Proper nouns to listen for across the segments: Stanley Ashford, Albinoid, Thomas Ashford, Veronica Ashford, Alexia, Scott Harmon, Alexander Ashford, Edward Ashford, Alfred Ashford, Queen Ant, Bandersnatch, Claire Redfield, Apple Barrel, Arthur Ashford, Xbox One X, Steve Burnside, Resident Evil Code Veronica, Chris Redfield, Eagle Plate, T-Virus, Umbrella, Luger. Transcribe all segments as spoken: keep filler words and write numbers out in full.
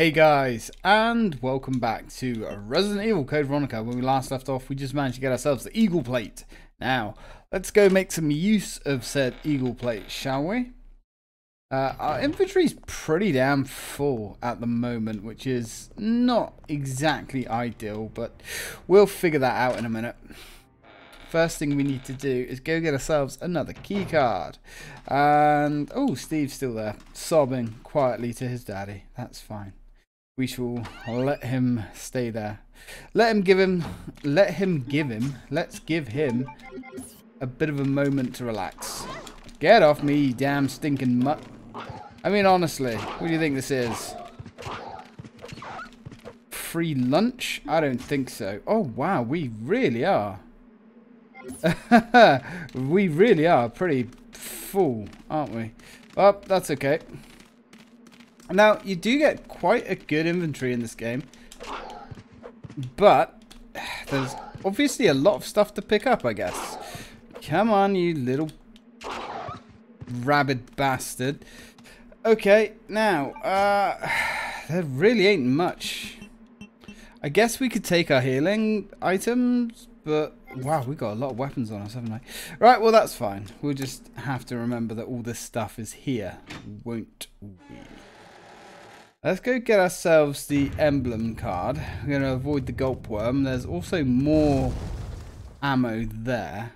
Hey guys, and welcome back to Resident Evil Code Veronica. When we last left off, we just managed to get ourselves the Eagle Plate. Now, let's go make some use of said Eagle Plate, shall we? Uh, our inventory's pretty damn full at the moment, which is not exactly ideal, but we'll figure that out in a minute. First thing we need to do is go get ourselves another key card. And, oh, Steve's still there, sobbing quietly to his daddy. That's fine. We shall let him stay there. Let him give him, let him give him, let's give him a bit of a moment to relax. Get off me, you damn stinking mutt. I mean, honestly, what do you think this is? Free lunch? I don't think so. Oh, wow, we really are. We really are pretty full, aren't we? Well, that's okay. Now, you do get quite a good inventory in this game, but there's obviously a lot of stuff to pick up, I guess. Come on, you little rabid bastard. Okay, now, uh, there really ain't much. I guess we could take our healing items, but... wow, we got a lot of weapons on us, haven't we? Right, well, that's fine. We'll just have to remember that all this stuff is here, won't we? Let's go get ourselves the emblem card. We're going to avoid the gulp worm. There's also more ammo there.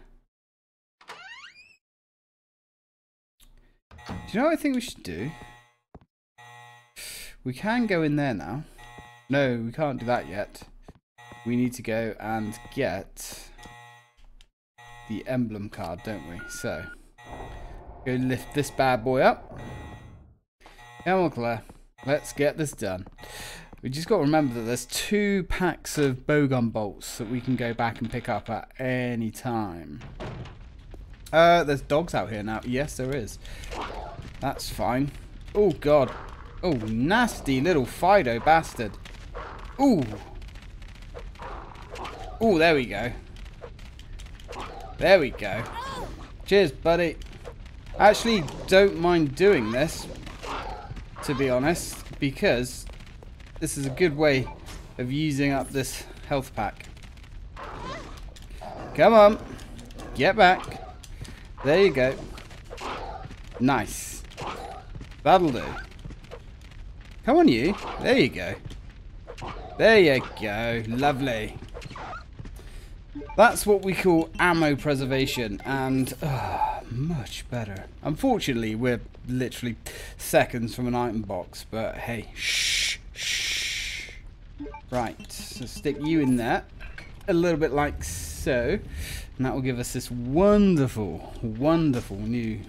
Do you know what I think we should do? We can go in there now. No, we can't do that yet. We need to go and get the emblem card, don't we? So, go lift this bad boy up. Come on, Claire. Let's get this done. We just got to remember that there's two packs of bowgun bolts that we can go back and pick up at any time. Uh, there's dogs out here now. Yes, there is. That's fine. Oh, God. Oh, nasty little Fido bastard. Ooh. Oh, there we go. There we go. Cheers, buddy. I actually don't mind doing this, to be honest, because this is a good way of using up this health pack. Come on. Get back. There you go. Nice. That'll do. Come on, you. There you go. There you go. Lovely. That's what we call ammo preservation, and uh, much better. Unfortunately, we're literally seconds from an item box, but hey, shh, shh. Right, so stick you in there, a little bit like so, and that will give us this wonderful, wonderful new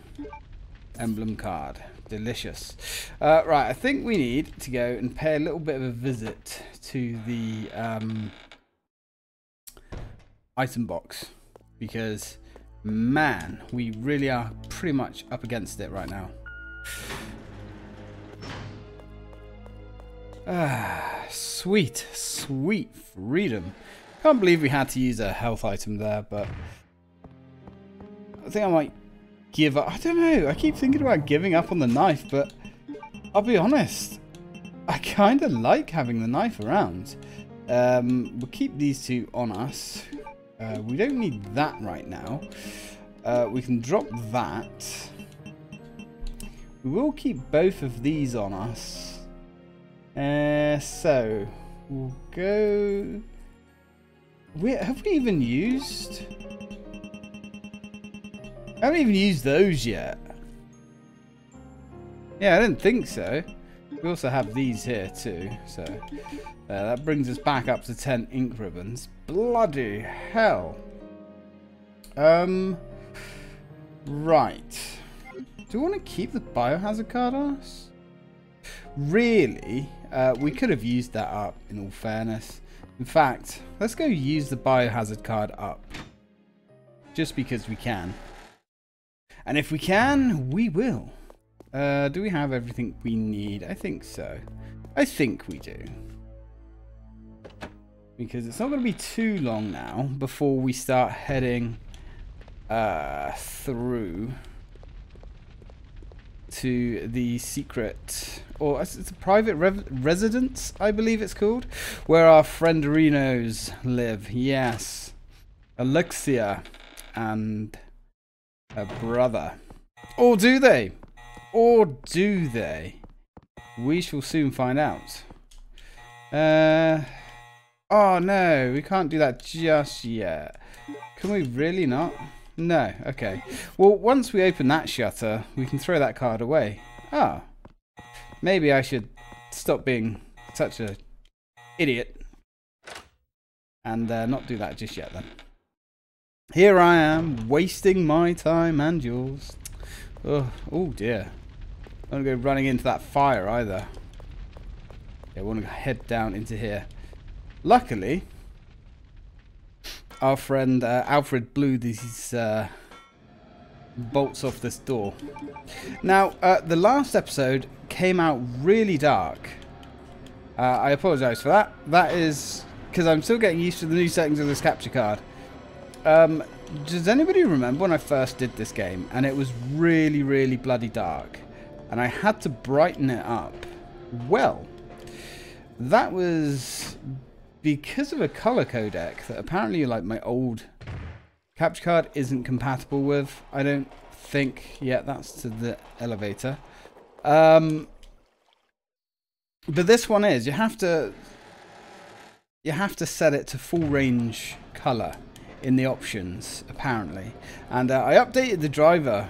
emblem card. Delicious. Uh, right, I think we need to go and pay a little bit of a visit to the... Um, item box, because man, we really are pretty much up against it right now. Ah, sweet, sweet freedom. Can't believe we had to use a health item there, but I think I might give up. I don't know, I keep thinking about giving up on the knife, but I'll be honest, I kind of like having the knife around. Um, we'll keep these two on us. Uh, we don't need that right now. Uh, we can drop that. We will keep both of these on us. Uh, so, we'll go... We, have we even used... I haven't even used those yet. Yeah, I don't think so. We also have these here too, so uh, that brings us back up to ten ink ribbons. Bloody hell. Um, right. Do we want to keep the biohazard card on us? Really? Uh, we could have used that up, in all fairness. In fact, let's go use the biohazard card up. Just because we can. And if we can, we will. Uh, do we have everything we need? I think so. I think we do. Because it's not going to be too long now before we start heading uh, through to the secret, or it's a private residence, I believe it's called, where our friend Reno's live. Yes, Alexia and her brother. Or do they? Or do they? We shall soon find out. Uh, oh no, we can't do that just yet. Can we really not? No, okay. Well, once we open that shutter, we can throw that card away. Ah, oh, maybe I should stop being such a idiot and uh, not do that just yet then. Here I am, wasting my time and yours. Oh, oh dear. I don't go running into that fire either. Yeah, I want to head down into here. Luckily, our friend uh, Alfred blew these uh, bolts off this door. Now, uh, the last episode came out really dark. Uh, I apologise for that. That is because I'm still getting used to the new settings of this capture card. Um, does anybody remember when I first did this game? And it was really, really bloody dark. And I had to brighten it up. Well, that was because of a color codec that apparently like my old capture card isn't compatible with. I don't think. Yeah, that's to the elevator. Um, but this one is. You have to you have to set it to full range color in the options apparently. And uh, I updated the driver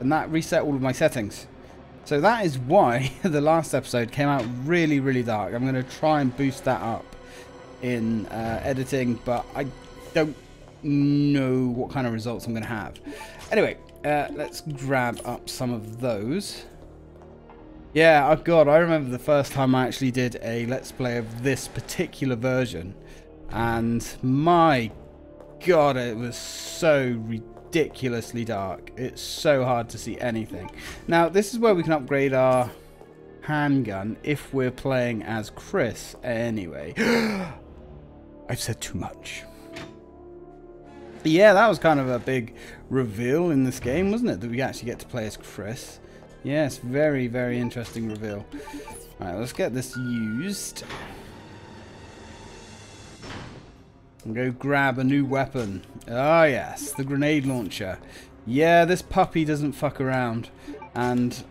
and that reset all of my settings. So that is why the last episode came out really, really dark. I'm going to try and boost that up in uh, editing, but I don't know what kind of results I'm going to have. Anyway, uh, let's grab up some of those. Yeah, oh God, I remember the first time I actually did a Let's Play of this particular version. And my God, it was so ridiculously dark. It's so hard to see anything. Now, this is where we can upgrade our handgun if we're playing as Chris anyway. I've said too much. But yeah, that was kind of a big reveal in this game, wasn't it? That we actually get to play as Chris. Yes, very, very interesting reveal. All right, let's get this used. And go grab a new weapon. Ah, yes, the grenade launcher. Yeah, this puppy doesn't fuck around. And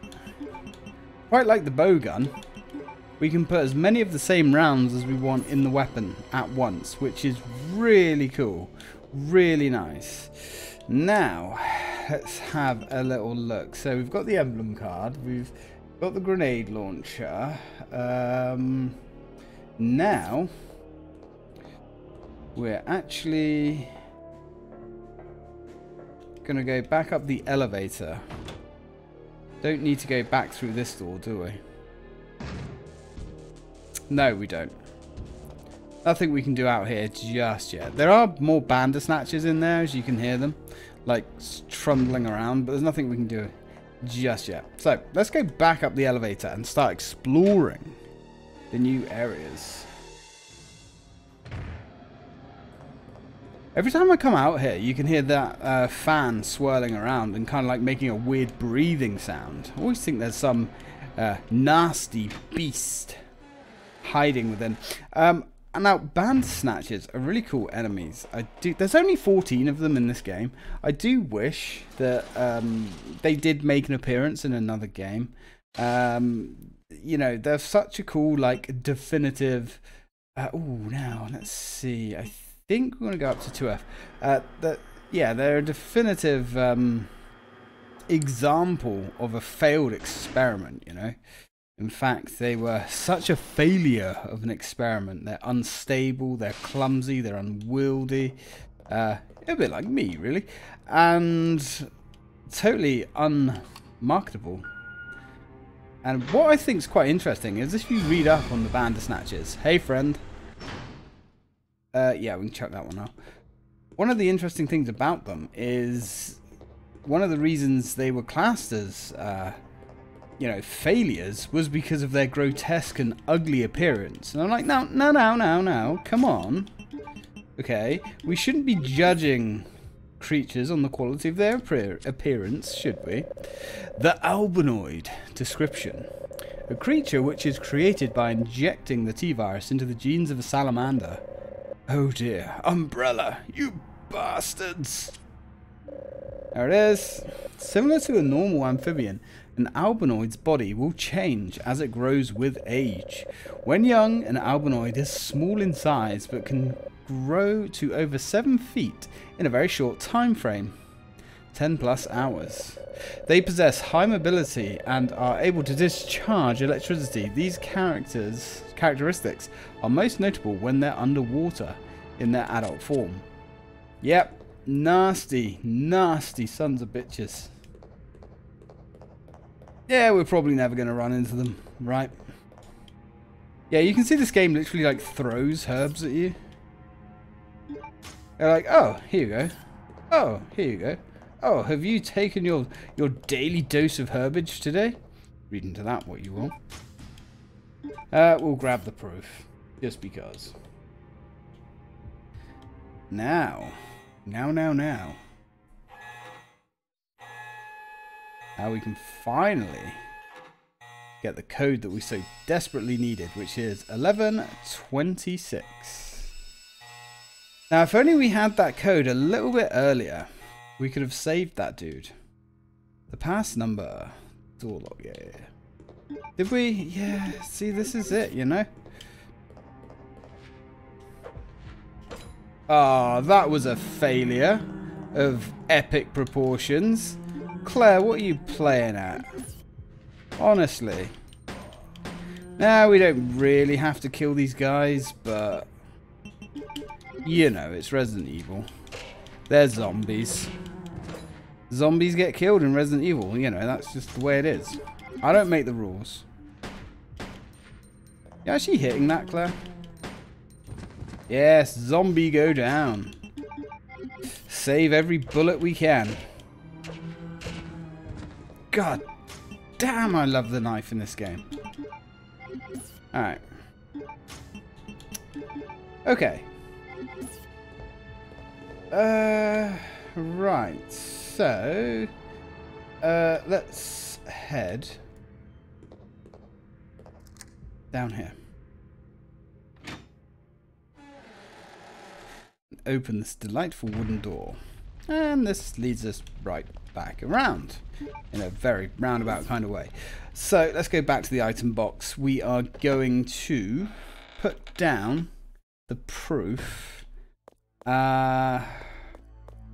quite like the bow gun, we can put as many of the same rounds as we want in the weapon at once, which is really cool. Really nice. Now, let's have a little look. So we've got the emblem card. We've got the grenade launcher. Um, now, we're actually going to go back up the elevator. Don't need to go back through this door, do we? No, we don't. Nothing we can do out here just yet. There are more Bandersnatches in there, as you can hear them, like trundling around, but there's nothing we can do just yet. So, let's go back up the elevator and start exploring the new areas. Every time I come out here, you can hear that uh, fan swirling around and kind of like making a weird breathing sound. I always think there's some uh, nasty beast hiding within. Um, and now, Bandersnatches are really cool enemies. I do. There's only fourteen of them in this game. I do wish that um, they did make an appearance in another game. Um, you know, they're such a cool, like, definitive. Uh, oh, now let's see. I think I think we're going to go up to two F. Uh, the, yeah, they're a definitive um, example of a failed experiment, you know. In fact, they were such a failure of an experiment. They're unstable, they're clumsy, they're unwieldy. Uh, a bit like me, really. And totally unmarketable. And what I think is quite interesting is if you read up on the Bandersnatches. Hey, friend. Uh, yeah, we can chuck that one out. One of the interesting things about them is one of the reasons they were classed as, uh, you know, failures was because of their grotesque and ugly appearance. And I'm like, no, no, no, no, no, come on. Okay, we shouldn't be judging creatures on the quality of their appearance, should we? The Albinoid. Description. A creature which is created by injecting the T-Virus into the genes of a salamander. Oh dear. Umbrella, you bastards! There it is. Similar to a normal amphibian, an albinoid's body will change as it grows with age. When young, an albinoid is small in size but can grow to over seven feet in a very short time frame, ten plus hours. They possess high mobility and are able to discharge electricity. These characters, characteristics are most notable when they're underwater in their adult form. Yep. Nasty, nasty sons of bitches. Yeah, we're probably never going to run into them, right? Yeah, you can see this game literally, like, throws herbs at you. They're like, oh, here you go. Oh, here you go. Oh, have you taken your, your daily dose of herbage today? Read into that what you want. Uh, we'll grab the proof, just because. Now... Now, now, now. Now we can finally get the code that we so desperately needed, which is eleven twenty-six. Now, if only we had that code a little bit earlier, we could have saved that dude. The pass number. Door lock, yeah, yeah. Did we? Yeah, see, this is it, you know? Ah, oh, that was a failure of epic proportions. Claire, what are you playing at? Honestly. Now, we don't really have to kill these guys, but... You know, it's Resident Evil. They're zombies. Zombies get killed in Resident Evil. You know, that's just the way it is. I don't make the rules. You actually hitting that, Claire? Yes, zombie go down. Save every bullet we can. God damn, I love the knife in this game. Alright. Okay. Uh, right, so... Uh, let's head... down here. Open this delightful wooden door, and this leads us right back around in a very roundabout kind of way. So let's go back to the item box. We are going to put down the proof. Uh,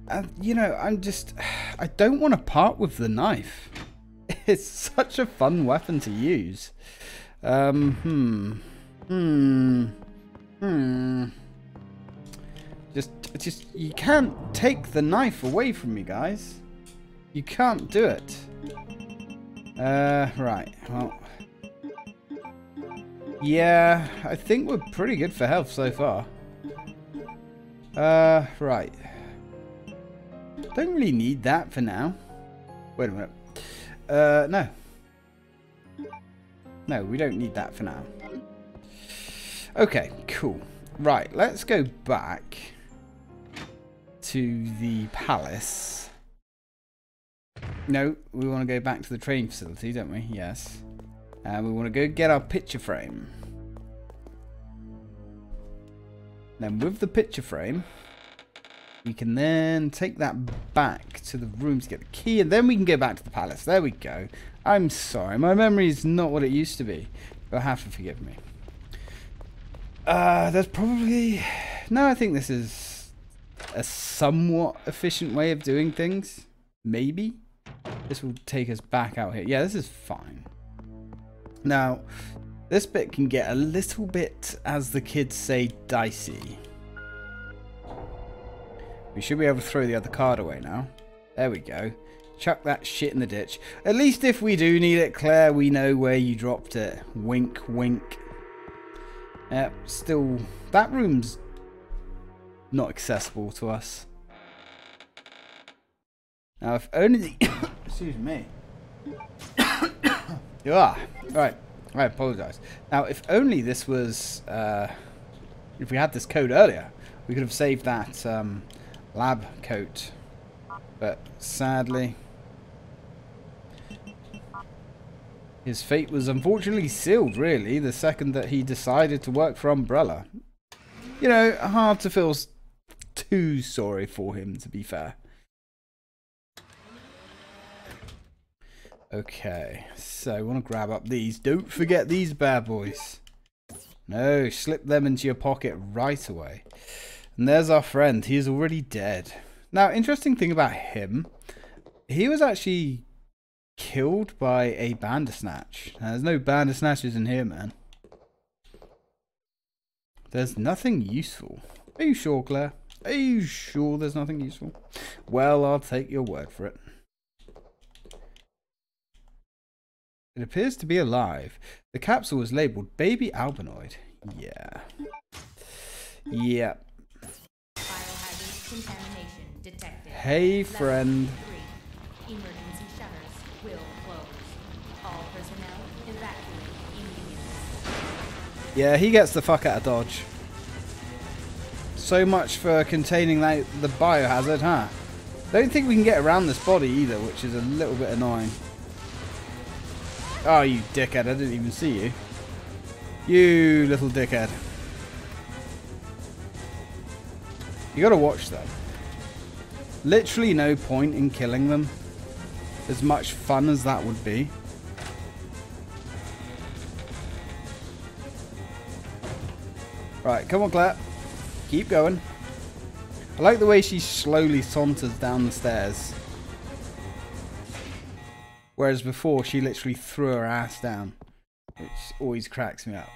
and, you know, I'm just, I don't want to part with the knife. It's such a fun weapon to use. Um, hmm. Hmm. Hmm. Just, just, you can't take the knife away from me, guys. You can't do it. Uh, right. Well, yeah, I think we're pretty good for health so far. Uh, right. Don't really need that for now. Wait a minute. Uh, no. No, we don't need that for now. Okay, cool. Right, let's go back to the palace. No, we want to go back to the training facility, don't we? Yes. And we want to go get our picture frame. Then with the picture frame, we can then take that back to the room to get the key, and then we can go back to the palace. There we go. I'm sorry, my memory is not what it used to be. You'll have to forgive me. Uh, there's probably... No, I think this is... a somewhat efficient way of doing things. Maybe this will take us back out here. Yeah, this is fine. Now this bit can get a little bit, as the kids say, dicey. We should be able to throw the other card away now. There we go. Chuck that shit in the ditch. At least if we do need it, Claire, we know where you dropped it. Wink wink. Yep. Uh, still, that room's not accessible to us. Now if only the excuse me. You are. Right. I apologize. Now if only this was uh if we had this code earlier, we could have saved that um lab coat But sadly, his fate was unfortunately sealed, really, the second that he decided to work for Umbrella. You know, hard to feel too sorry for him, to be fair. Okay, so I want to grab up these. Don't forget these bad boys. No, slip them into your pocket right away. And there's our friend. He is already dead. Now, interesting thing about him, he was actually killed by a Bandersnatch. Now, there's no Bandersnatches in here, man. There's nothing useful. Are you sure, Claire? Are you sure there's nothing useful? Well, I'll take your word for it. It appears to be alive. The capsule is labelled Baby Albinoid. Yeah. Yeah. Biohazard contamination detected. Hey, friend. Level three. Emergency shutters will close. All personnel evacuate immediately. Yeah, he gets the fuck out of Dodge. So much for containing that, the biohazard, huh? Don't think we can get around this body either, which is a little bit annoying. Oh, you dickhead. I didn't even see you. You little dickhead. You gotta watch them. Literally no point in killing them. As much fun as that would be. Right, come on, Claire. Keep going. I like the way she slowly saunters down the stairs. Whereas before, she literally threw her ass down, which always cracks me up.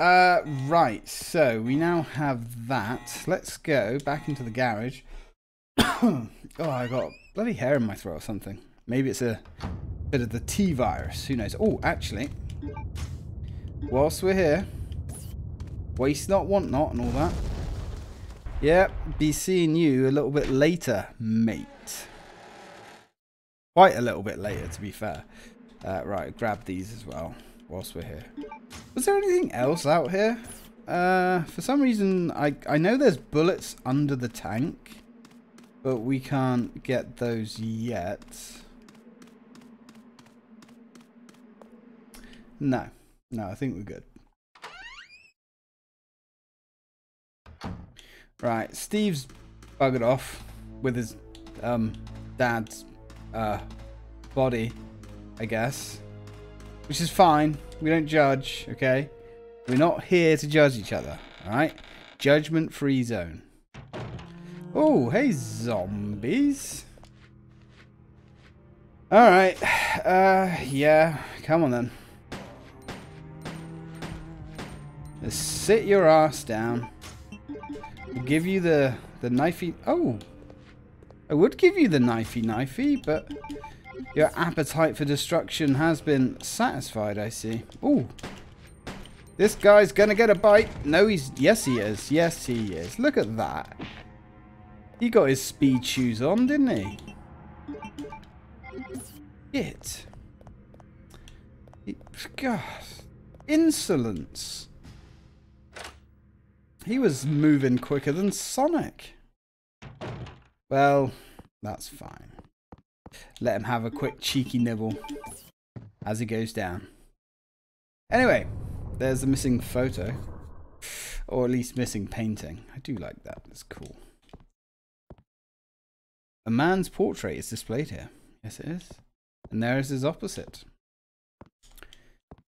Uh, right, so we now have that. Let's go back into the garage. Oh, I got bloody hair in my throat or something. Maybe it's a bit of the T virus. Who knows? Oh, actually, whilst we're here, waste not, want not, and all that. Yep, be seeing you a little bit later, mate. Quite a little bit later, to be fair. Uh, right, grab these as well, whilst we're here. Was there anything else out here? Uh, for some reason, I, I know there's bullets under the tank, but we can't get those yet. No. No, I think we're good. Right, Steve's buggered off with his um, dad's... Uh, body, I guess, which is fine. We don't judge, okay? We're not here to judge each other, all right? Judgment-free zone. Oh, hey, zombies. All right. Uh, yeah, come on then. Just sit your ass down. We'll give you the the knifey. Oh. I would give you the knifey-knifey, but your appetite for destruction has been satisfied, I see. Ooh. This guy's gonna get a bite. No, he's... Yes, he is. Yes, he is. Look at that. He got his speed shoes on, didn't he? Shit. God. Insolence. He was moving quicker than Sonic. Well, that's fine. Let him have a quick cheeky nibble as he goes down. Anyway, there's the missing photo. Or at least missing painting. I do like that. It's cool. A man's portrait is displayed here. Yes, it is. And there is his opposite.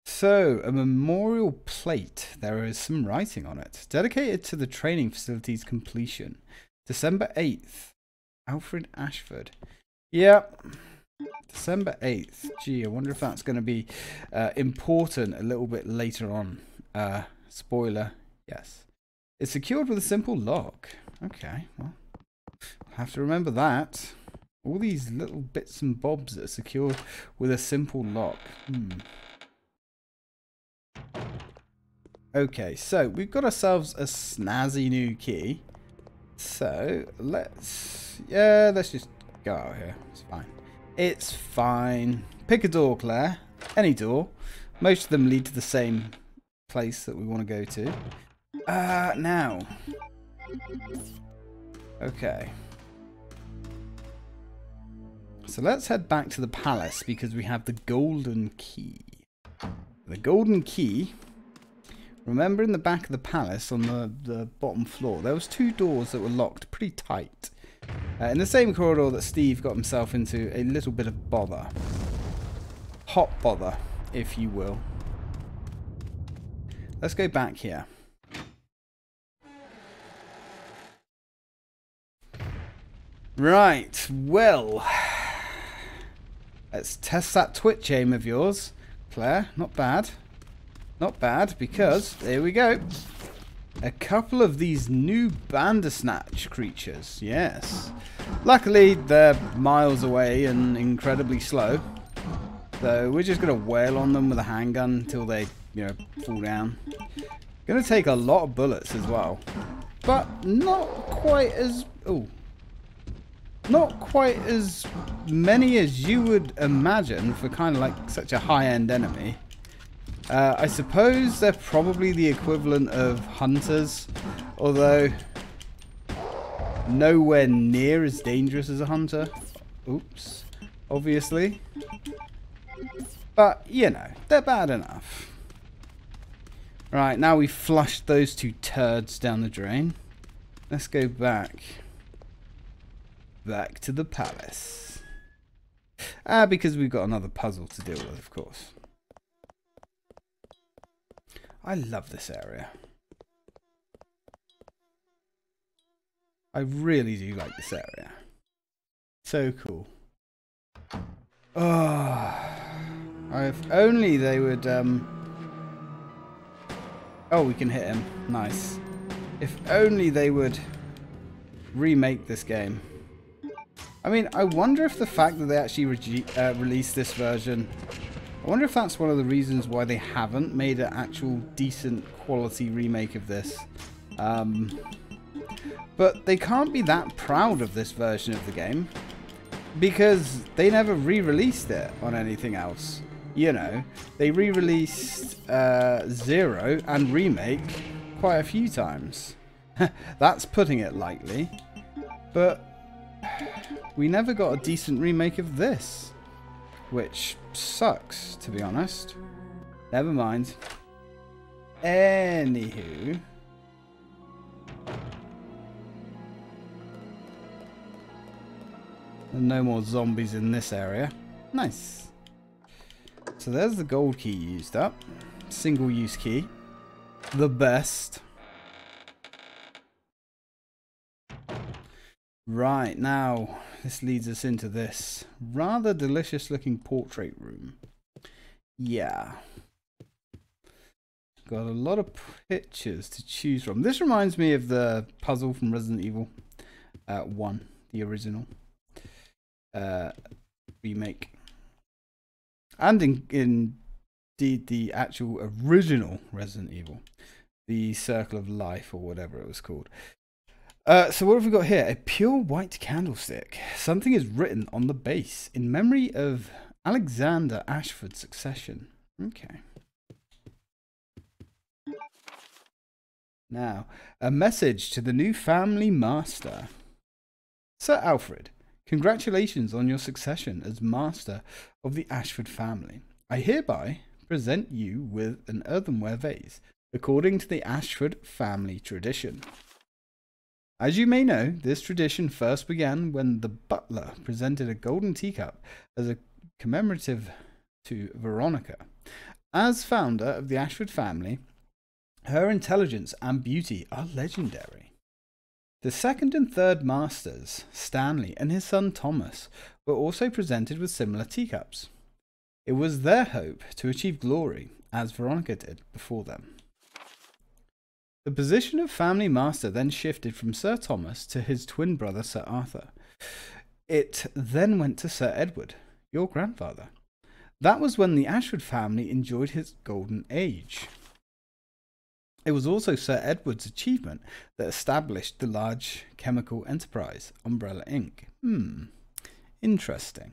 So, a memorial plate. There is some writing on it. Dedicated to the training facility's completion. December eighth. Alfred Ashford. Yep. December eighth. Gee, I wonder if that's going to be uh, important a little bit later on. Uh, spoiler. Yes. It's secured with a simple lock. Okay. Well, we'll have to remember that. All these little bits and bobs that are secured with a simple lock. Hmm. Okay. So, we've got ourselves a snazzy new key. So, let's... Yeah, let's just go out here. It's fine. It's fine. Pick a door, Claire. Any door. Most of them lead to the same place that we want to go to. Uh, now. Okay. So let's head back to the palace because we have the golden key. The golden key, remember in the back of the palace on the, the bottom floor, there was two doors that were locked pretty tight. Uh, in the same corridor that Steve got himself into a little bit of bother. Hot bother, if you will. Let's go back here. Right, well, let's test that twitch aim of yours, Claire. Not bad. Not bad, because, there we go. A couple of these new Bandersnatch creatures, yes. Luckily, they're miles away and incredibly slow. So we're just going to wail on them with a handgun until they, you know, fall down. Going to take a lot of bullets as well. But not quite as... oh. Not quite as many as you would imagine for kind of like such a high-end enemy. Uh, I suppose they're probably the equivalent of hunters, although nowhere near as dangerous as a hunter. Oops, obviously. But, you know, they're bad enough. Right, now we've flushed those two turds down the drain. Let's go back. Back to the palace. Ah, because we've got another puzzle to deal with, of course. I love this area. I really do like this area. So cool. Oh, if only they would... Um... Oh, we can hit him. Nice. If only they would remake this game. I mean, I wonder if the fact that they actually re uh, released this version, I wonder if that's one of the reasons why they haven't made an actual decent quality remake of this. Um, but they can't be that proud of this version of the game because they never re-released it on anything else. You know, they re-released uh, Zero and Remake quite a few times. That's putting it lightly. But... we never got a decent remake of this, which sucks, to be honest. Never mind. Anywho. And no more zombies in this area. Nice. So there's the gold key used up. Single use key. The best. Right, now, this leads us into this rather delicious-looking portrait room. Yeah. Got a lot of pictures to choose from. This reminds me of the puzzle from Resident Evil uh, one, the original uh, remake. And in, indeed the actual original Resident Evil, the Circle of Life or whatever it was called. Uh, so what have we got here? A pure white candlestick. Something is written on the base in memory of Alexander Ashford's succession. Okay. Now, a message to the new family master. Sir Alfred, congratulations on your succession as master of the Ashford family. I hereby present you with an earthenware vase, according to the Ashford family tradition. As you may know, this tradition first began when the butler presented a golden teacup as a commemorative to Veronica. As founder of the Ashford family, her intelligence and beauty are legendary. The second and third masters, Stanley and his son Thomas, were also presented with similar teacups. It was their hope to achieve glory, as Veronica did before them. The position of family master then shifted from Sir Thomas to his twin brother Sir Arthur. It then went to Sir Edward, your grandfather. That was when the Ashford family enjoyed his golden age. It was also Sir Edward's achievement that established the large chemical enterprise, Umbrella Incorporated. Hmm, interesting.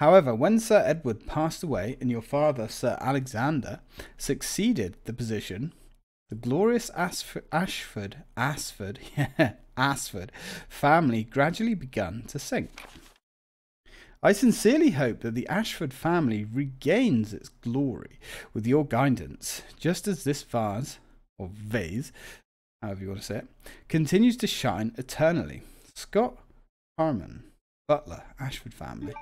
However, when Sir Edward passed away and your father, Sir Alexander, succeeded the position... the glorious Ashford, Ashford, Ashford, yeah, Ashford family gradually began to sink. I sincerely hope that the Ashford family regains its glory with your guidance, just as this vase, or vase, however you want to say it, continues to shine eternally. Scott Harmon, Butler, Ashford family.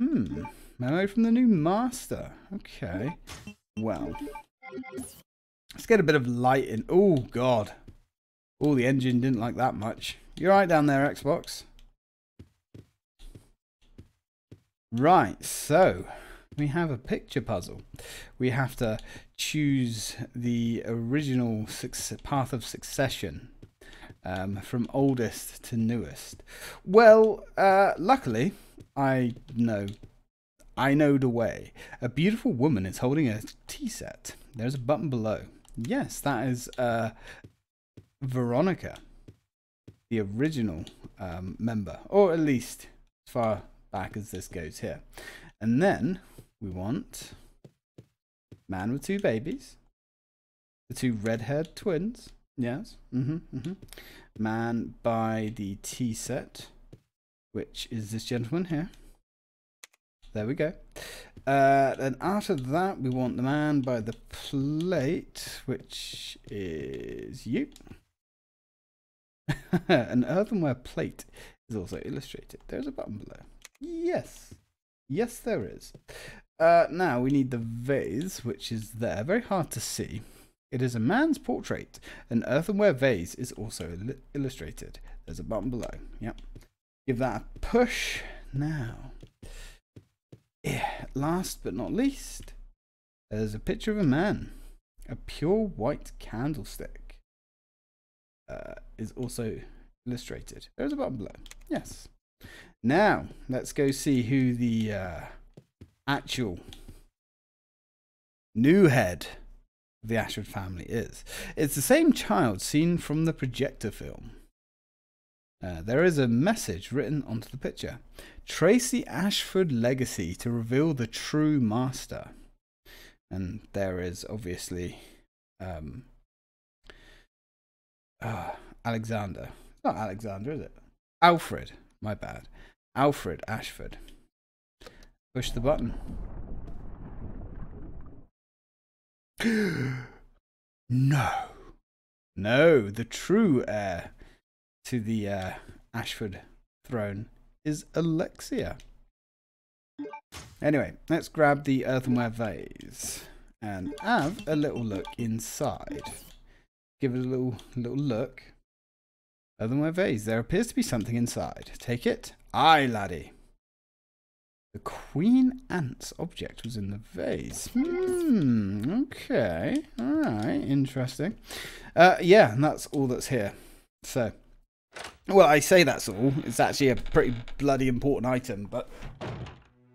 Hmm, hello from the new master. Okay, well, let's get a bit of light in. Oh, God. Oh, the engine didn't like that much. You're right down there, Xbox. Right, so we have a picture puzzle. We have to choose the original path of succession um, from oldest to newest. Well, uh, luckily, I know, I know the way. A beautiful woman is holding a tea set. There's a button below. Yes, that is uh, Veronica, the original um, member, or at least as far back as this goes here. And then we want man with two babies, the two red-haired twins. Yes. Mm-hmm, mm-hmm. Man by the tea set, which is this gentleman here. There we go. Uh, then out of that, we want the man by the plate, which is you. An earthenware plate is also illustrated. There's a button below. Yes. Yes, there is. Uh, now we need the vase, which is there. Very hard to see. It is a man's portrait. An earthenware vase is also il illustrated. There's a button below. Yep. Give that a push. Now, yeah, last but not least, there's a picture of a man. A pure white candlestick uh, is also illustrated. There's a button below. Yes. Now, let's go see who the uh, actual new head of the Ashford family is. It's the same child seen from the projector film. Uh, there is a message written onto the picture. Trace the Ashford legacy to reveal the true master. And there is obviously um, uh, Alexander. It's not Alexander, is it? Alfred. My bad. Alfred Ashford. Push the button. No. No, the true heir to the uh, Ashford throne is Alexia. Anyway, let's grab the earthenware vase and have a little look inside. Give it a little little look. Earthenware vase. There appears to be something inside. Take it. Aye, laddie. The Queen Ant's object was in the vase. Hmm. Okay. All right. Interesting. Uh, yeah, and that's all that's here. So, well, I say that's all. It's actually a pretty bloody important item, but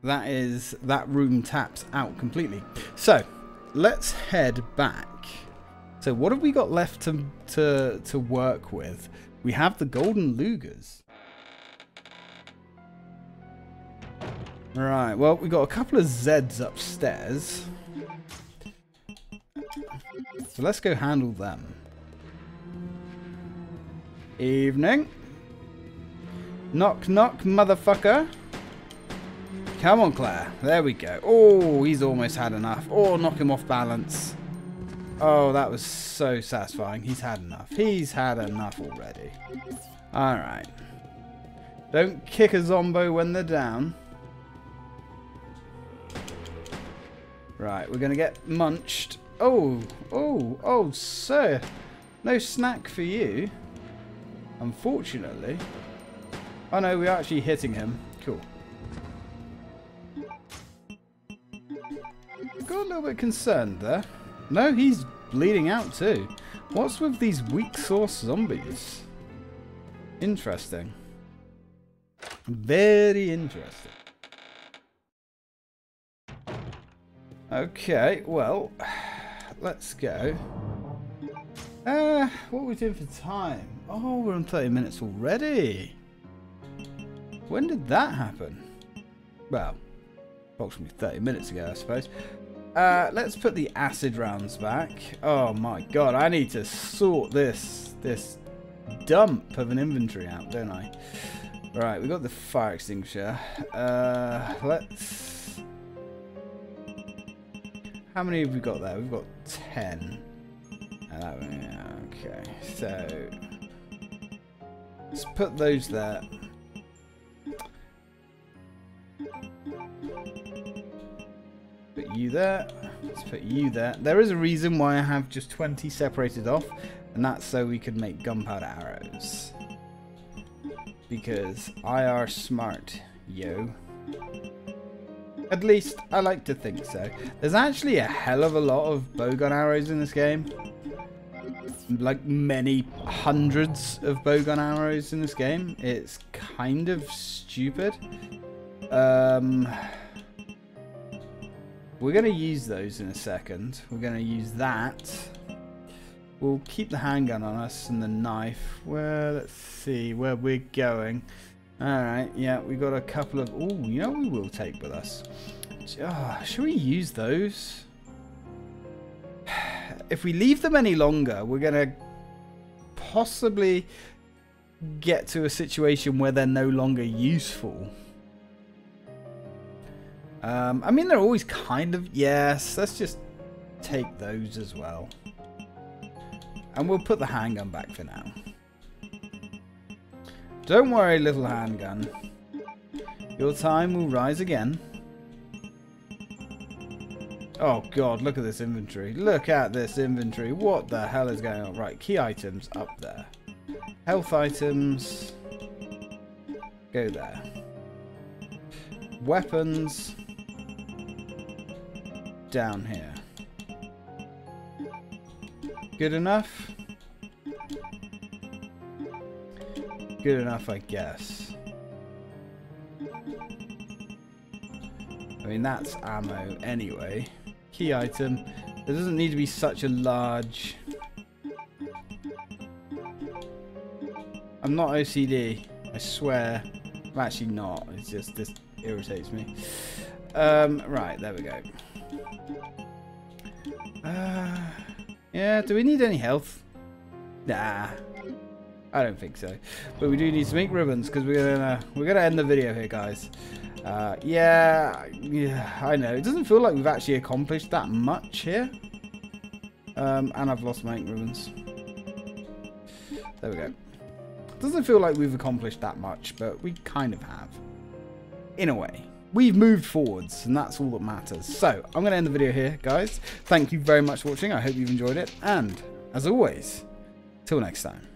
that is, that room taps out completely. So, let's head back. So, what have we got left to to to work with? We have the golden Lugers. Right, well, we got a couple of Zeds upstairs. So let's go handle them. Evening. Knock, knock, motherfucker. Come on, Claire. There we go. Oh, he's almost had enough. Oh, knock him off balance. Oh, that was so satisfying. He's had enough. He's had enough already. Alright. Don't kick a zombo when they're down. Right, we're going to get munched. Oh, oh, oh, sir. No snack for you. Unfortunately. Oh no, we're actually hitting him. Cool. Got a little bit concerned there. No, he's bleeding out too. What's with these weak sauce zombies? Interesting. Very interesting. Okay, well, let's go. Uh, what are we doing for time? Oh, we're on thirty minutes already. When did that happen? Well, approximately thirty minutes ago, I suppose. Uh, let's put the acid rounds back. Oh my god, I need to sort this this dump of an inventory out, don't I? Right, we got the fire extinguisher. Uh, let's... How many have we got there? We've got ten. Uh, that one, okay, so... Let's put those there. Put you there. Let's put you there. There is a reason why I have just twenty separated off, and that's so we could make gunpowder arrows. Because I are smart, yo. At least I like to think so. There's actually a hell of a lot of bowgun arrows in this game. Like many hundreds of bowgun arrows in this game. It's kind of stupid. Um, we're going to use those in a second. We're going to use that. We'll keep the handgun on us and the knife. Well, let's see where we're going. Alright, yeah, we got a couple of... Oh, you know what we will take with us? Oh, should we use those? If we leave them any longer, we're going to possibly get to a situation where they're no longer useful. Um, I mean, they're always kind of... Yes, let's just take those as well. And we'll put the handgun back for now. Don't worry, little handgun. Your time will rise again. Oh god, look at this inventory. Look at this inventory. What the hell is going on? Right, key items up there. Health items. Go there. Weapons. Down here. Good enough? Good enough, I guess. I mean, that's ammo anyway. Key item. There doesn't need to be such a large... I'm not O C D. I swear. I'm actually not. It's just this irritates me. Um, right, there we go. Uh... Yeah, do we need any health? Nah, I don't think so. But we do need to make ribbons because we're gonna we're gonna end the video here, guys. Uh, yeah, yeah, I know. It doesn't feel like we've actually accomplished that much here. Um, and I've lost my ink ribbons. There we go. It doesn't feel like we've accomplished that much, but we kind of have, in a way. We've moved forwards, and that's all that matters. So, I'm going to end the video here, guys. Thank you very much for watching. I hope you've enjoyed it. And, as always, till next time.